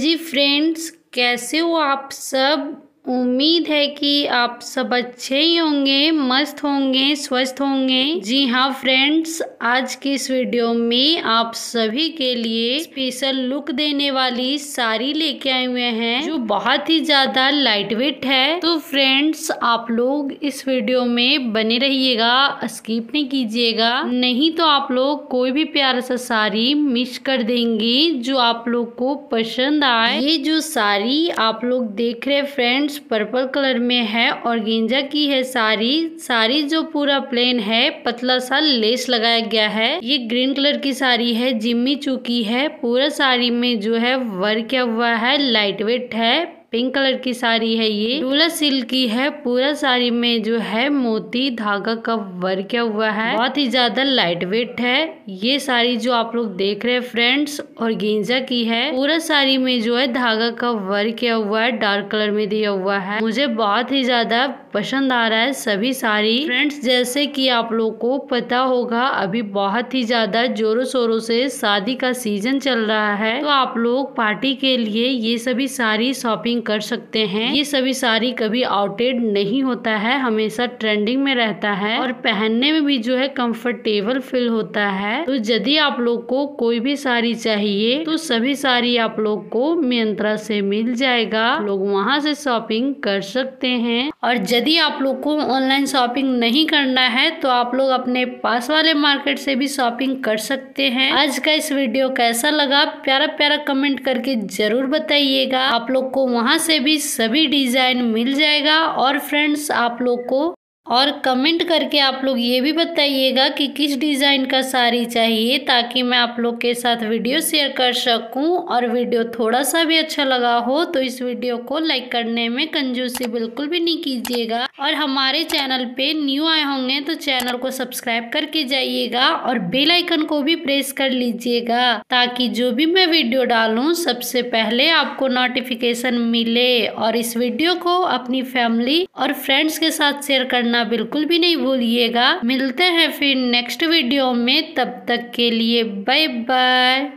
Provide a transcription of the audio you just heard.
जी friends, कैसे हो आप सब। उम्मीद है कि आप सब अच्छे ही होंगे, मस्त होंगे, स्वस्थ होंगे। जी हाँ फ्रेंड्स, आज की इस वीडियो में आप सभी के लिए स्पेशल लुक देने वाली साड़ी लेके आए हुए हैं जो बहुत ही ज्यादा लाइट वेट है। तो फ्रेंड्स, आप लोग इस वीडियो में बने रहिएगा, स्किप नहीं कीजिएगा, नहीं तो आप लोग कोई भी प्यारा सा साड़ी मिस कर देंगे जो आप लोग को पसंद आए। ये जो साड़ी आप लोग देख रहे फ्रेंड्स पर्पल कलर में है और ऑर्गेंजा की है साड़ी। साड़ी जो पूरा प्लेन है, पतला सा लेस लगाया गया है। ये ग्रीन कलर की साड़ी है, जिम्मी चू की है। पूरा साड़ी में जो है वर्क किया हुआ है, लाइट वेट है। पिंक कलर की साड़ी है, ये डोला सिल्क की है। पूरा साड़ी में जो है मोती धागा का वर्क किया हुआ है, बहुत ही ज्यादा लाइट वेट है। ये साड़ी जो आप लोग देख रहे हैं फ्रेंड्स ऑर्गेंजा की है। पूरा साड़ी में जो है धागा का वर्क किया हुआ है, डार्क कलर में दिया हुआ है। मुझे बहुत ही ज्यादा पसंद आ रहा है सभी साड़ी फ्रेंड्स। जैसे कि आप लोग को पता होगा, अभी बहुत ही ज्यादा जोरों शोरों से शादी का सीजन चल रहा है, तो आप लोग पार्टी के लिए ये सभी साड़ी शॉपिंग कर सकते हैं। ये सभी साड़ी कभी आउटडेटेड नहीं होता है, हमेशा ट्रेंडिंग में रहता है और पहनने में भी जो है कंफर्टेबल फील होता है। तो यदि आप लोग को कोई भी साड़ी चाहिए तो सभी साड़ी आप लोग को मंत्रा से मिल जाएगा, लोग वहाँ से शॉपिंग कर सकते हैं। और यदि आप लोग को ऑनलाइन शॉपिंग नहीं करना है तो आप लोग अपने पास वाले मार्केट से भी शॉपिंग कर सकते हैं। आज का इस वीडियो कैसा लगा प्यारा प्यारा कमेंट करके जरूर बताइएगा। आप लोग को वहाँ से भी सभी डिजाइन मिल जाएगा। और फ्रेंड्स, आप लोग को और कमेंट करके आप लोग ये भी बताइएगा कि किस डिज़ाइन का साड़ी चाहिए, ताकि मैं आप लोग के साथ वीडियो शेयर कर सकूं। और वीडियो थोड़ा सा भी अच्छा लगा हो तो इस वीडियो को लाइक करने में कंजूसी बिल्कुल भी नहीं कीजिएगा। और हमारे चैनल पे न्यू आए होंगे तो चैनल को सब्सक्राइब करके जाइएगा और बेल आइकन को भी प्रेस कर लीजिएगा, ताकि जो भी मैं वीडियो डालूँ सबसे पहले आपको नोटिफिकेशन मिले। और इस वीडियो को अपनी फैमिली और फ्रेंड्स के साथ शेयर करना बिल्कुल भी नहीं भूलिएगा। मिलते हैं फिर नेक्स्ट वीडियो में, तब तक के लिए बाय बाय।